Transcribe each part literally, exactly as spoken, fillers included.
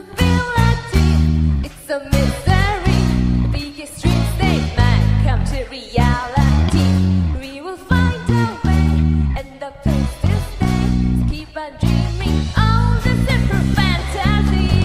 disability, it's a misery. The extreme statement come to reality. We will find a way, and the place to stay. Keep on dreaming all the simple fantasy.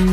you.